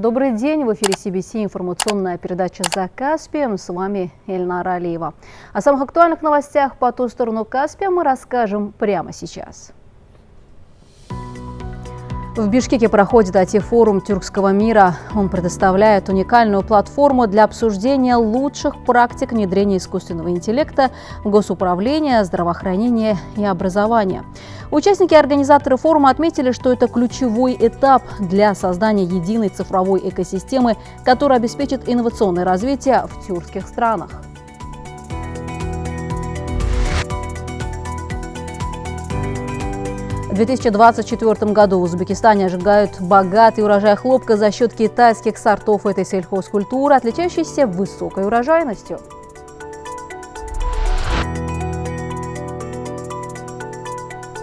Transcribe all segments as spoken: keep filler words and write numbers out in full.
Добрый день. В эфире си би си информационная передача «За Каспием». С вами Эльнара Алиева. О самых актуальных новостях по ту сторону Каспия мы расскажем прямо сейчас. В Бишкеке проходит ай ти-форум тюркского мира. Он предоставляет уникальную платформу для обсуждения лучших практик внедрения искусственного интеллекта в госуправление, здравоохранение и образование. Участники и организаторы форума отметили, что это ключевой этап для создания единой цифровой экосистемы, которая обеспечит инновационное развитие в тюркских странах. В две тысячи двадцать четвёртом году в Узбекистане ожидают богатый урожай хлопка за счет китайских сортов этой сельхозкультуры, отличающейся высокой урожайностью.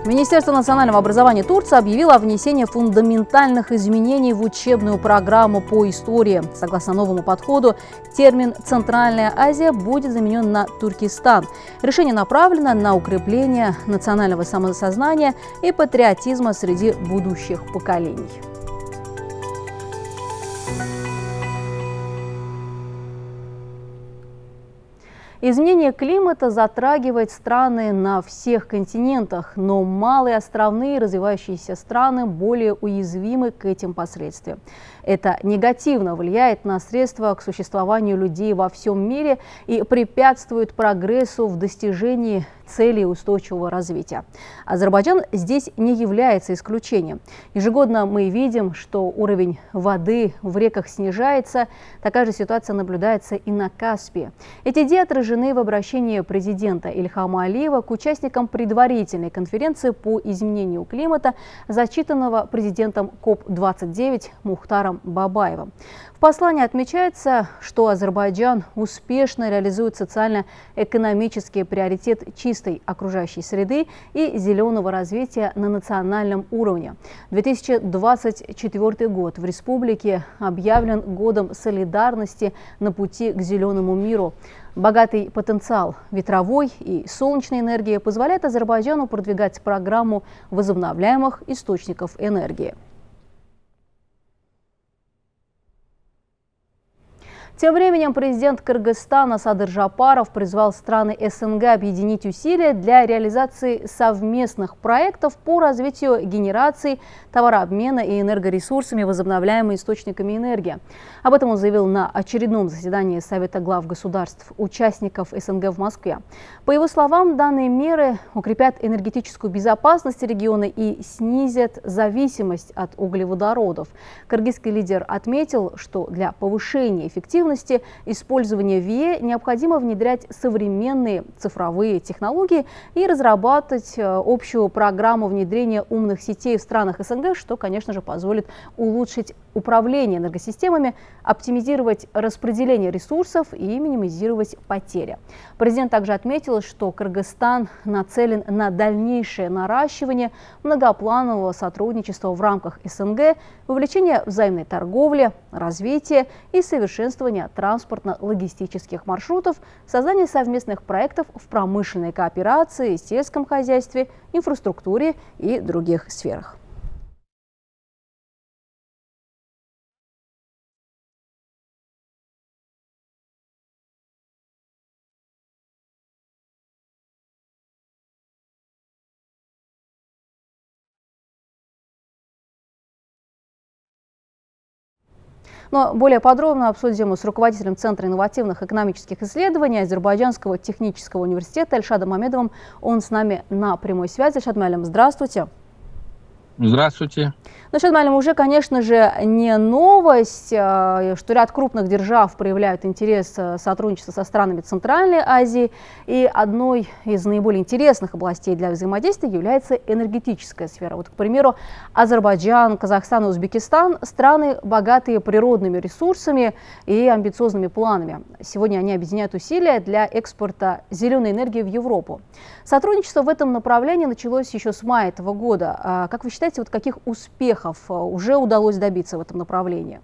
Министерство национального образования Турции объявило о внесении фундаментальных изменений в учебную программу по истории. Согласно новому подходу, термин «Центральная Азия» будет заменен на «Туркестан». Решение направлено на укрепление национального самосознания и патриотизма среди будущих поколений. Изменение климата затрагивает страны на всех континентах, но малые островные развивающиеся страны более уязвимы к этим последствиям. Это негативно влияет на средства к существованию людей во всем мире и препятствует прогрессу в достижении целей устойчивого развития. Азербайджан здесь не является исключением. Ежегодно мы видим, что уровень воды в реках снижается. Такая же ситуация наблюдается и на Каспии. Эти идеи отражены в обращении президента Ильхама Алиева к участникам предварительной конференции по изменению климата, зачитанного президентом коп двадцать девять Мухтаром Бабаевым. В послании отмечается, что Азербайджан успешно реализует социально-экономический приоритет чистого окружающей среды и зеленого развития на национальном уровне. две тысячи двадцать четвёртый год в республике объявлен годом солидарности на пути к зеленому миру. Богатый потенциал ветровой и солнечной энергии позволяет Азербайджану продвигать программу возобновляемых источников энергии. Тем временем президент Кыргызстана Садыр Жапаров призвал страны СНГ объединить усилия для реализации совместных проектов по развитию генерации, товарообмена и энергоресурсами, возобновляемыми источниками энергии. Об этом он заявил на очередном заседании Совета глав государств, участников СНГ в Москве. По его словам, данные меры укрепят энергетическую безопасность региона и снизят зависимость от углеводородов. Кыргызский лидер отметил, что для повышения эффективности использование ВИЭ необходимо внедрять современные цифровые технологии и разрабатывать общую программу внедрения умных сетей в странах СНГ, что, конечно же, позволит улучшить управление энергосистемами, оптимизировать распределение ресурсов и минимизировать потери. Президент также отметил, что Кыргызстан нацелен на дальнейшее наращивание многопланового сотрудничества в рамках СНГ, увеличение взаимной торговли, развитие и совершенствование транспортно-логистических маршрутов, создание совместных проектов в промышленной кооперации, сельском хозяйстве, инфраструктуре и других сферах. Но более подробно обсудим с руководителем Центра инновативных экономических исследований Азербайджанского технического университета Эльшадом Амедовым. Он с нами на прямой связи. Эльшад Мамедов, здравствуйте. Здравствуйте. Ну, Эльшад Мамедов, уже, конечно же, не новость, что ряд крупных держав проявляют интерес сотрудничества со странами Центральной Азии. И одной из наиболее интересных областей для взаимодействия является энергетическая сфера. Вот, к примеру, Азербайджан, Казахстан и Узбекистан – страны, богатые природными ресурсами и амбициозными планами. Сегодня они объединяют усилия для экспорта зеленой энергии в Европу. Сотрудничество в этом направлении началось еще с мая этого года. Как вы считаете, вот каких успехов уже удалось добиться в этом направлении?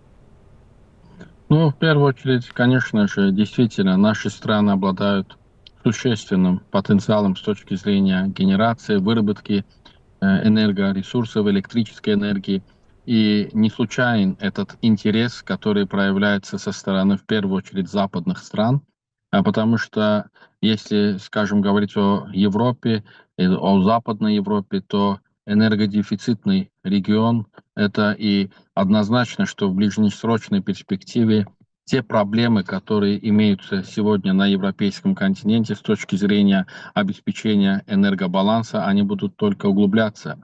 Ну, в первую очередь, конечно же, действительно, наши страны обладают существенным потенциалом с точки зрения генерации, выработки энергоресурсов, электрической энергии. И не случайен этот интерес, который проявляется со стороны, в первую очередь, западных стран, потому что, если, скажем, говорить о Европе, о Западной Европе, то энергодефицитный регион – это и однозначно, что в ближнесрочной перспективе те проблемы, которые имеются сегодня на европейском континенте с точки зрения обеспечения энергобаланса, они будут только углубляться.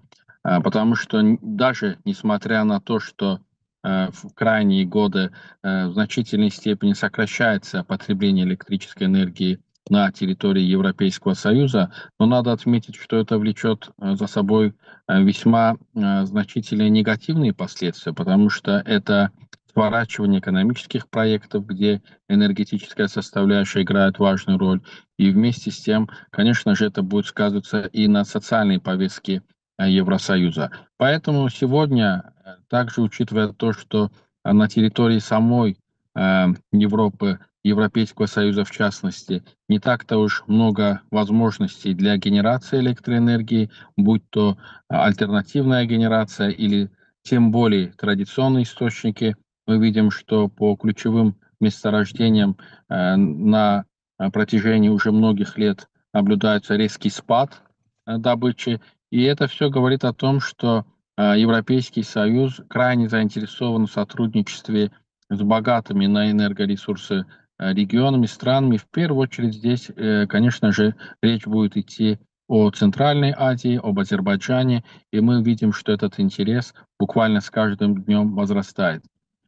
Потому что даже несмотря на то, что в крайние годы в значительной степени сокращается потребление электрической энергии на территории Европейского Союза, но надо отметить, что это влечет за собой весьма значительные негативные последствия, потому что это сворачивание экономических проектов, где энергетическая составляющая играет важную роль, и вместе с тем, конечно же, это будет сказываться и на социальной повестке Евросоюза. Поэтому сегодня, также учитывая то, что на территории самой э, Европы, Европейского Союза в частности, не так-то уж много возможностей для генерации электроэнергии, будь то альтернативная генерация или тем более традиционные источники, мы видим, что по ключевым месторождениям э, на протяжении уже многих лет наблюдается резкий спад э, добычи. И это все говорит о том, что э, Европейский Союз крайне заинтересован в сотрудничестве с богатыми на энергоресурсы э, регионами, странами. В первую очередь здесь, э, конечно же, речь будет идти о Центральной Азии, об Азербайджане, и мы видим, что этот интерес буквально с каждым днем возрастает.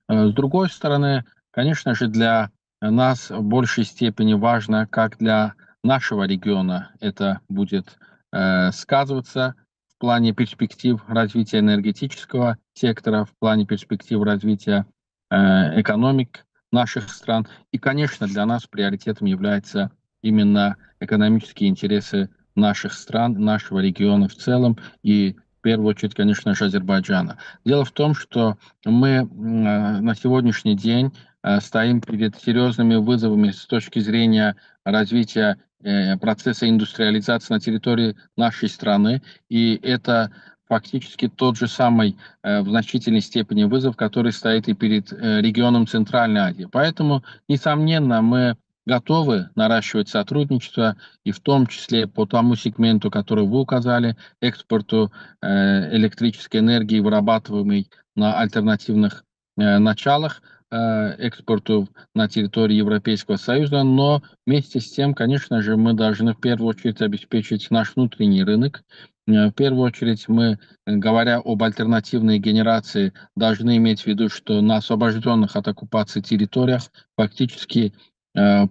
Э, с другой стороны, конечно же, для нас в большей степени важно, как для нашего региона это будет сказываться в плане перспектив развития энергетического сектора, в плане перспектив развития э, экономик наших стран. И, конечно, для нас приоритетом являются именно экономические интересы наших стран, нашего региона в целом и, в первую очередь, конечно же, Азербайджана. Дело в том, что мы э, на сегодняшний день э, стоим перед серьезными вызовами с точки зрения развития процесса индустриализации на территории нашей страны, и это фактически тот же самый э, в значительной степени вызов, который стоит и перед э, регионом Центральной Азии. Поэтому, несомненно, мы готовы наращивать сотрудничество, и в том числе по тому сегменту, который вы указали, экспорту э, электрической энергии, вырабатываемой на альтернативных э, началах, экспорту на территории Европейского Союза, но вместе с тем, конечно же, мы должны в первую очередь обеспечить наш внутренний рынок. В первую очередь мы, говоря об альтернативной генерации, должны иметь в виду, что на освобожденных от оккупации территориях фактически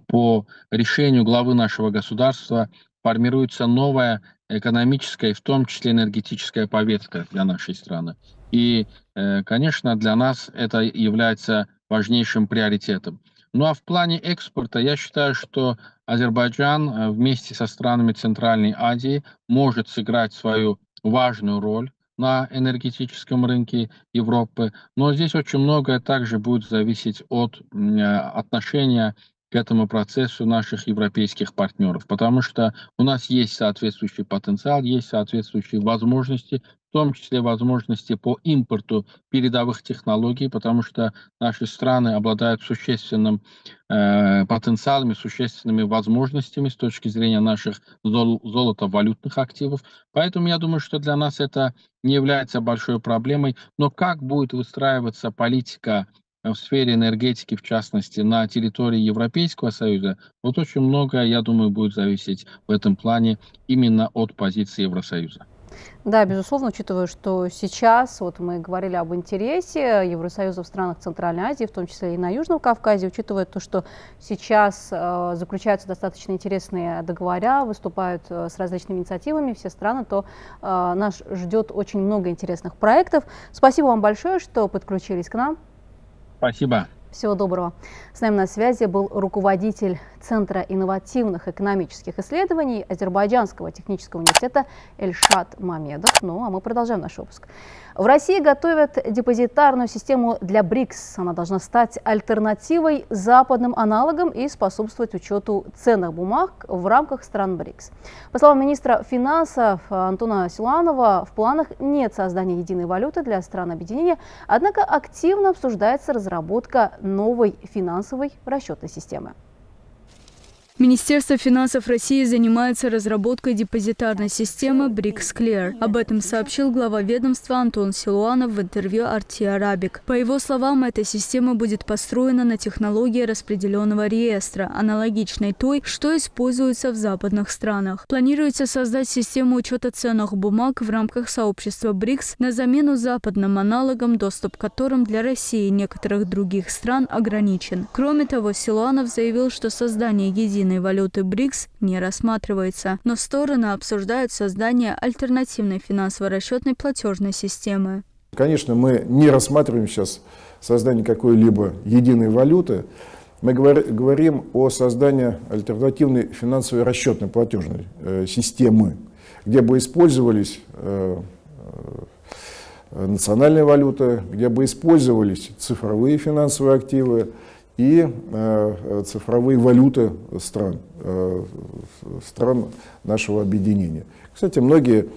по решению главы нашего государства формируется новая экономическая, в том числе энергетическая повестка для нашей страны. И, конечно, для нас это является важнейшим приоритетом. Ну а в плане экспорта я считаю, что Азербайджан вместе со странами Центральной Азии может сыграть свою важную роль на энергетическом рынке Европы. Но здесь очень многое также будет зависеть от отношения к этому процессу наших европейских партнеров, потому что у нас есть соответствующий потенциал, есть соответствующие возможности, в том числе возможности по импорту передовых технологий, потому что наши страны обладают существенным э, потенциалом, существенными возможностями с точки зрения наших зол- золотовалютных активов. Поэтому я думаю, что для нас это не является большой проблемой. Но как будет выстраиваться политика в сфере энергетики, в частности, на территории Европейского Союза, вот очень многое, я думаю, будет зависеть в этом плане именно от позиции Евросоюза. Да, безусловно, учитывая, что сейчас вот мы говорили об интересе Евросоюза в странах Центральной Азии, в том числе и на Южном Кавказе, учитывая то, что сейчас э, заключаются достаточно интересные договора, выступают э, с различными инициативами все страны, то э, нас ждет очень много интересных проектов. Спасибо вам большое, что подключились к нам. Спасибо. Всего доброго. С нами на связи был руководитель Центра инновативных экономических исследований Азербайджанского технического университета Эльшад Мамедов. Ну, а мы продолжаем наш выпуск. В России готовят депозитарную систему для БРИКС. Она должна стать альтернативой западным аналогам и способствовать учету ценных бумаг в рамках стран БРИКС. По словам министра финансов Антона Силуанова, в планах нет создания единой валюты для стран объединения, однако активно обсуждается разработка новой финансовой расчетной системы. Министерство финансов России занимается разработкой депозитарной системы БРИКС Clear. Об этом сообщил глава ведомства Антон Силуанов в интервью «Арти Арабик». По его словам, эта система будет построена на технологии распределенного реестра, аналогичной той, что используется в западных странах. Планируется создать систему учета ценных бумаг в рамках сообщества БРИКС на замену западным аналогам, доступ к которым для России и некоторых других стран ограничен. Кроме того, Силуанов заявил, что создание единой валюты БРИКС не рассматривается, но стороны обсуждают создание альтернативной финансово-расчетной платежной системы. Конечно, мы не рассматриваем сейчас создание какой-либо единой валюты. Мы говорим о создании альтернативной финансовой расчетной платежной системы, где бы использовались национальные валюты, где бы использовались цифровые финансовые активы и э, цифровые валюты стран, э, стран нашего объединения. Кстати, многие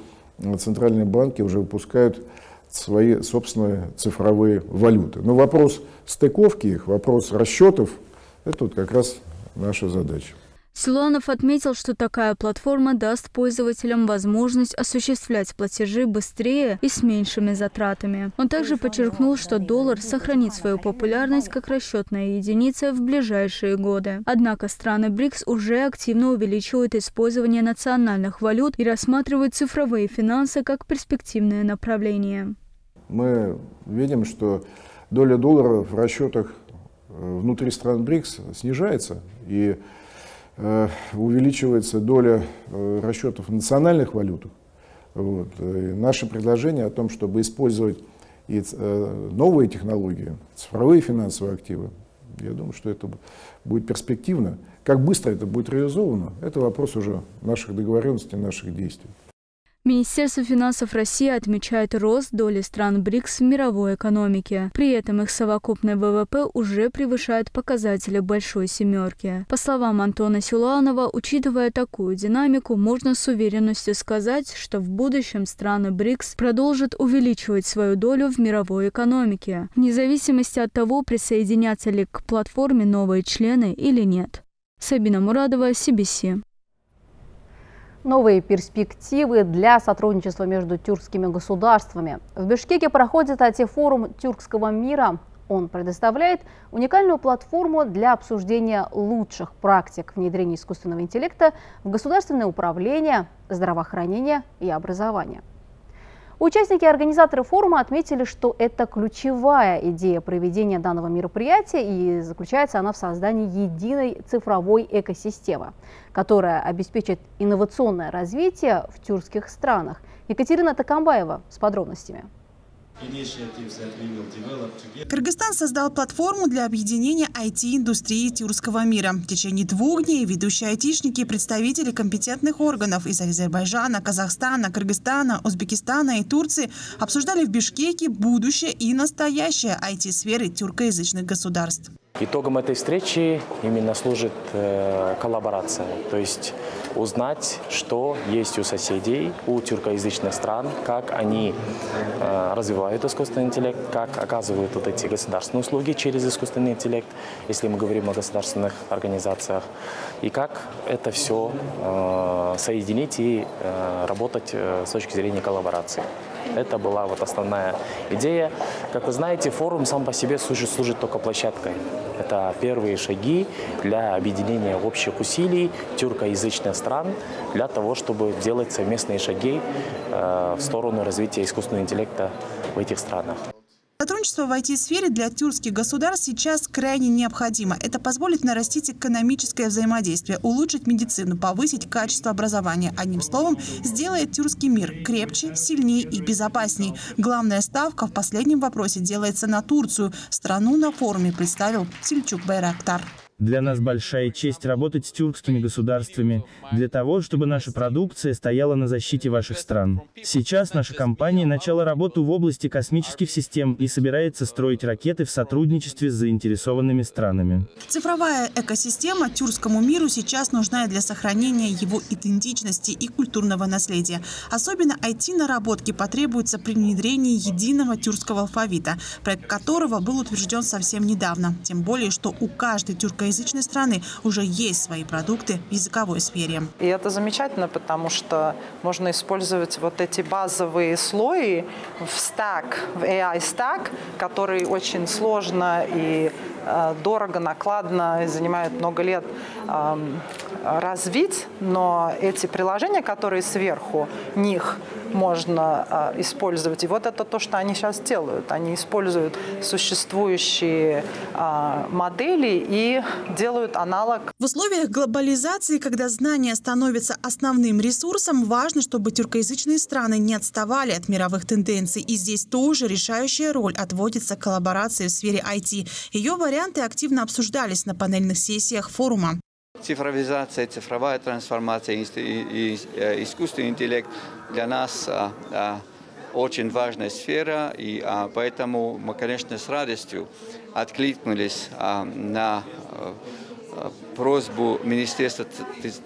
центральные банки уже выпускают свои собственные цифровые валюты. Но вопрос стыковки их, вопрос расчетов – это вот как раз наша задача. Силуанов отметил, что такая платформа даст пользователям возможность осуществлять платежи быстрее и с меньшими затратами. Он также подчеркнул, что доллар сохранит свою популярность как расчетная единица в ближайшие годы. Однако страны БРИКС уже активно увеличивают использование национальных валют и рассматривают цифровые финансы как перспективное направление. Мы видим, что доля доллара в расчетах внутри стран БРИКС снижается, и увеличивается доля расчетов в национальных валютах. Вот. Наше предложение о том, чтобы использовать и новые технологии, цифровые финансовые активы, я думаю, что это будет перспективно. Как быстро это будет реализовано, это вопрос уже наших договоренностей, наших действий. Министерство финансов России отмечает рост доли стран БРИКС в мировой экономике. При этом их совокупный ВВП уже превышает показатели «Большой семерки». По словам Антона Силуанова, учитывая такую динамику, можно с уверенностью сказать, что в будущем страны БРИКС продолжат увеличивать свою долю в мировой экономике, вне зависимости от того, присоединятся ли к платформе новые члены или нет. Сабина Мурадова, си би си. Новые перспективы для сотрудничества между тюркскими государствами. В Бишкеке проходит ай ти-форум тюркского мира. Он предоставляет уникальную платформу для обсуждения лучших практик внедрения искусственного интеллекта в государственное управление, здравоохранение и образование. Участники и организаторы форума отметили, что это ключевая идея проведения данного мероприятия, и заключается она в создании единой цифровой экосистемы, которая обеспечит инновационное развитие в тюркских странах. Екатерина Токомбаева с подробностями. Кыргызстан создал платформу для объединения ай ти-индустрии тюркского мира. В течение двух дней ведущие айтишники и представители компетентных органов из Азербайджана, Казахстана, Кыргызстана, Узбекистана и Турции обсуждали в Бишкеке будущее и настоящее ай ти-сферы тюркоязычных государств. Итогом этой встречи именно служит коллаборация, то есть узнать, что есть у соседей, у тюркоязычных стран, как они развивают искусственный интеллект, как оказывают вот эти государственные услуги через искусственный интеллект, если мы говорим о государственных организациях, и как это все соединить и работать с точки зрения коллаборации. Это была вот основная идея. Как вы знаете, форум сам по себе служит, служит только площадкой. Это первые шаги для объединения общих усилий тюркоязычных стран для того, чтобы делать совместные шаги э, в сторону развития искусственного интеллекта в этих странах. Сотрудничество в ай ти-сфере для тюркских государств сейчас крайне необходимо. Это позволит нарастить экономическое взаимодействие, улучшить медицину, повысить качество образования. Одним словом, сделает тюркский мир крепче, сильнее и безопасней. Главная ставка в последнем вопросе делается на Турцию. Страну на форуме представил Сельчук Байрактар. Для нас большая честь работать с тюркскими государствами, для того, чтобы наша продукция стояла на защите ваших стран. Сейчас наша компания начала работу в области космических систем и собирается строить ракеты в сотрудничестве с заинтересованными странами. Цифровая экосистема тюркскому миру сейчас нужна для сохранения его идентичности и культурного наследия. Особенно ай ти-наработки потребуются при внедрении единого тюркского алфавита, проект которого был утвержден совсем недавно. Тем более, что у каждой тюркоязычной язычной страны уже есть свои продукты в языковой сфере. И это замечательно, потому что можно использовать вот эти базовые слои в стак, в эй ай-стак, который очень сложно и э, дорого, накладно, и занимает много лет э, развить, но эти приложения, которые сверху них можно э, использовать, и вот это то, что они сейчас делают. Они используют существующие э, модели и делают аналог. В условиях глобализации, когда знания становятся основным ресурсом, важно, чтобы тюркоязычные страны не отставали от мировых тенденций. И здесь тоже решающая роль отводится коллаборации в сфере ай ти. Ее варианты активно обсуждались на панельных сессиях форума. Цифровизация, цифровая трансформация и искусственный интеллект для нас очень важная сфера, и поэтому мы, конечно, с радостью откликнулись на просьбу Министерства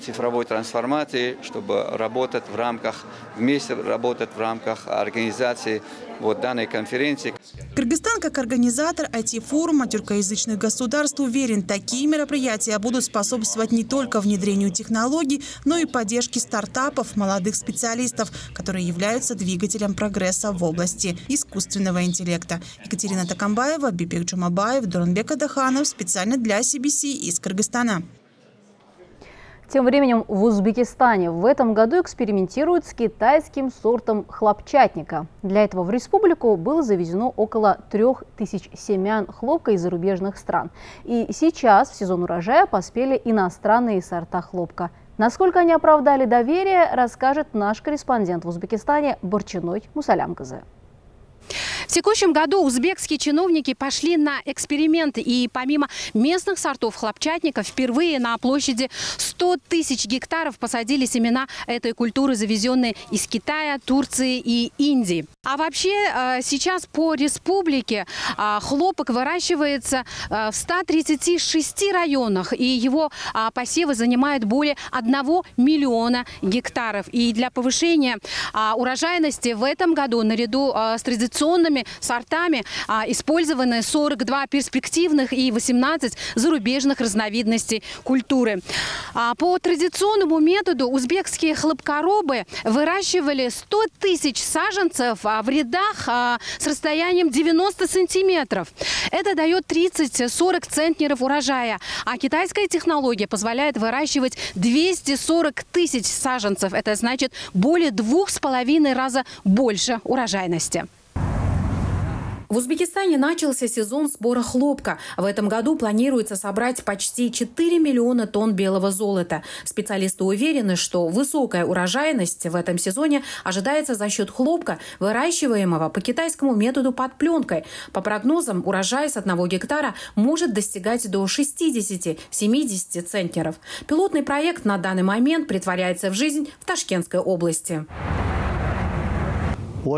цифровой трансформации, чтобы работать в рамках, вместе работать в рамках организации вот данной конференции. Кыргызстан как организатор ай ти-форума тюркоязычных государств уверен, такие мероприятия будут способствовать не только внедрению технологий, но и поддержке стартапов, молодых специалистов, которые являются двигателем прогресса в области искусственного интеллекта. Екатерина Токомбаева, Бипек Джумабаев, Доранбек Даханов. Специально для си би си из Кыргызстана. Тем временем в Узбекистане в этом году экспериментируют с китайским сортом хлопчатника. Для этого в республику было завезено около трех тысяч семян хлопка из зарубежных стран. И сейчас в сезон урожая поспели иностранные сорта хлопка. Насколько они оправдали доверие, расскажет наш корреспондент в Узбекистане Борчина Мусалямгазе. В текущем году узбекские чиновники пошли на эксперименты. И помимо местных сортов хлопчатника, впервые на площади сто тысяч гектаров посадили семена этой культуры, завезенные из Китая, Турции и Индии. А вообще сейчас по республике хлопок выращивается в ста тридцати шести районах. И его посевы занимают более одного миллиона гектаров. И для повышения урожайности в этом году наряду с традиционными сортами а, использованы сорок два перспективных и восемнадцать зарубежных разновидностей культуры. А, по традиционному методу узбекские хлопкоробы выращивали сто тысяч саженцев а, в рядах а, с расстоянием девяносто сантиметров. Это дает тридцать-сорок центнеров урожая. А китайская технология позволяет выращивать двести сорок тысяч саженцев. Это значит более двух с половиной раза больше урожайности. В Узбекистане начался сезон сбора хлопка. В этом году планируется собрать почти четыре миллиона тонн белого золота. Специалисты уверены, что высокая урожайность в этом сезоне ожидается за счет хлопка, выращиваемого по китайскому методу под пленкой. По прогнозам, урожай с одного гектара может достигать до шестидесяти-семидесяти центнеров. Пилотный проект на данный момент притворяется в жизнь в Ташкентской области. В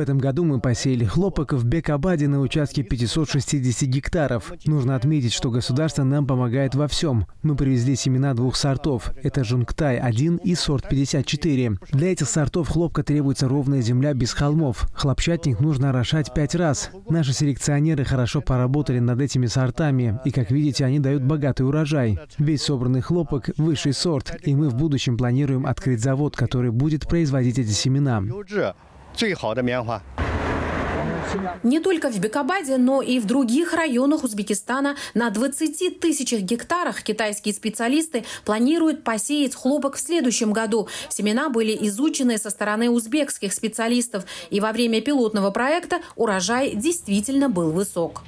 этом году мы посеяли хлопок в Бекабаде на участке пятисот шестидесяти гектаров. Нужно отметить, что государство нам помогает во всем. Мы привезли семена двух сортов. Это Жунгтай один и сорт пятьдесят четыре. Для этих сортов хлопка требуется ровная земля без холмов. Хлопчатник нужно орошать пять раз. Наши селекционеры хорошо поработали над этими сортами. И, как видите, они дают богатый урожай. Весь собранный хлопок – высший сорт. И мы в будущем планируем открыть завод, который будет производить эти семена. Не только в Бекабаде, но и в других районах Узбекистана на двадцати тысячах гектарах китайские специалисты планируют посеять хлопок в следующем году. Семена были изучены со стороны узбекских специалистов. И во время пилотного проекта урожай действительно был высок.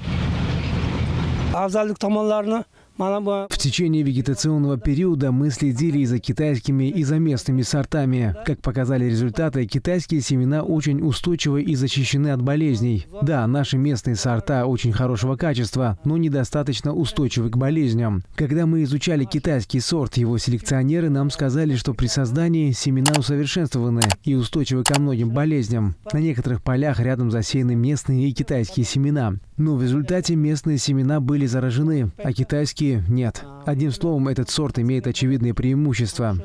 В течение вегетационного периода мы следили и за китайскими, и за местными сортами. Как показали результаты, китайские семена очень устойчивы и защищены от болезней. Да, наши местные сорта очень хорошего качества, но недостаточно устойчивы к болезням. Когда мы изучали китайский сорт, его селекционеры нам сказали, что при создании семена усовершенствованы и устойчивы ко многим болезням. На некоторых полях рядом засеяны местные и китайские семена. Но в результате местные семена были заражены, а китайские нет. Одним словом, этот сорт имеет очевидные преимущества.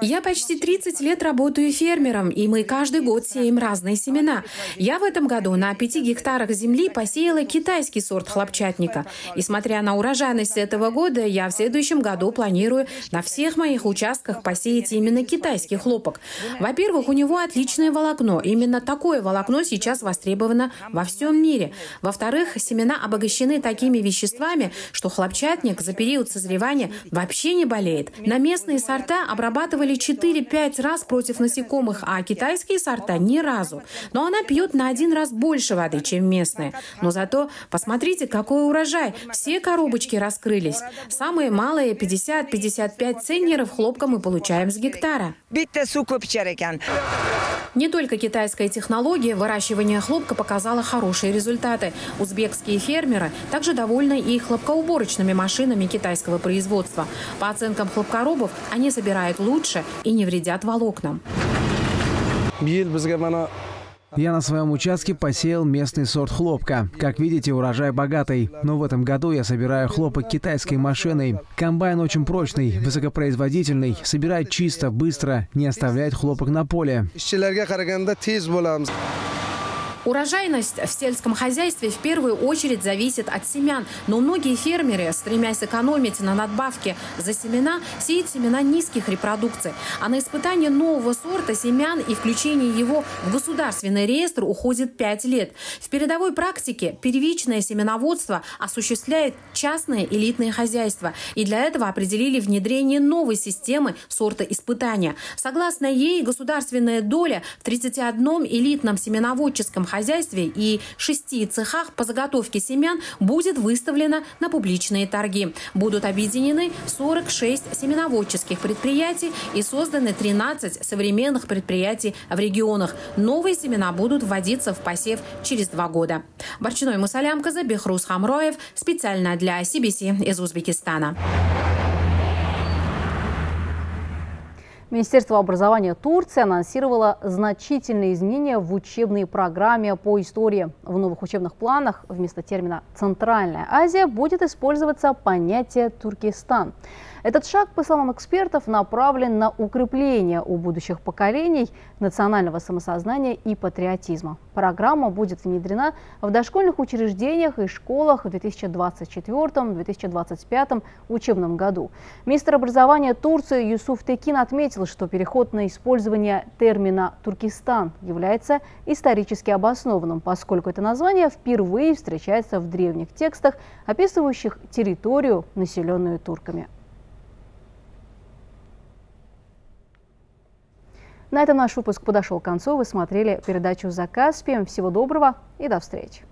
Я почти тридцать лет работаю фермером, и мы каждый год сеем разные семена. Я в этом году на пяти гектарах земли посеяла китайский сорт хлопчатника. И смотря на урожайность этого года, я в следующем году планирую на всех моих участках посеять именно китайский хлопок. Во-первых, у него отличное волокно. Именно такое волокно сейчас востребовано во всем мире. Во-вторых, семена обогащены такими веществами, что хлопчатник за период созревания вообще не болеет. На местные сорта обрабатывали четыре-пять раз против насекомых, а китайские сорта ни разу. Но она пьет на один раз больше воды, чем местные. Но зато посмотрите, какой урожай. Все коробочки раскрылись. Самые малые пятьдесят-пятьдесят пять центнеров хлопка мы получаем с гектара. Не только китайская технология выращивания хлопка показала хорошие результаты. Узбекские фермеры также довольны и хлопкоуборочными машинами китайского производства. По оценкам хлопкоробов, они собирают лучше и не вредят волокнам. Я на своем участке посеял местный сорт хлопка. Как видите, урожай богатый. Но в этом году я собираю хлопок китайской машиной. Комбайн очень прочный, высокопроизводительный, собирает чисто, быстро, не оставляет хлопок на поле. Урожайность в сельском хозяйстве в первую очередь зависит от семян. Но многие фермеры, стремясь экономить на надбавке за семена, сеют семена низких репродукций. А на испытание нового сорта семян и включение его в государственный реестр уходит пять лет. В передовой практике первичное семеноводство осуществляет частные элитные хозяйства. И для этого определили внедрение новой системы сорта испытания. Согласно ей, государственная доля в тридцати одном элитном семеноводческом хозяйстве хозяйстве и шести цехах по заготовке семян будет выставлена на публичные торги. Будут объединены сорок шесть семеноводческих предприятий и созданы тринадцать современных предприятий в регионах. Новые семена будут вводиться в посев через два года. Борчина Мусалямгазе, Бехрус Хамроев. Специально для си би си из Узбекистана. Министерство образования Турции анонсировало значительные изменения в учебной программе по истории. В новых учебных планах вместо термина «Центральная Азия» будет использоваться понятие «Туркестан». Этот шаг, по словам экспертов, направлен на укрепление у будущих поколений национального самосознания и патриотизма. Программа будет внедрена в дошкольных учреждениях и школах в две тысячи двадцать четвёртом — две тысячи двадцать пятом учебном году. Министр образования Турции Юсуф Текин отметил, что переход на использование термина «Туркестан» является исторически обоснованным, поскольку это название впервые встречается в древних текстах, описывающих территорию, населенную турками. На этом наш выпуск подошел к концу. Вы смотрели передачу «За Каспием». Всего доброго и до встречи.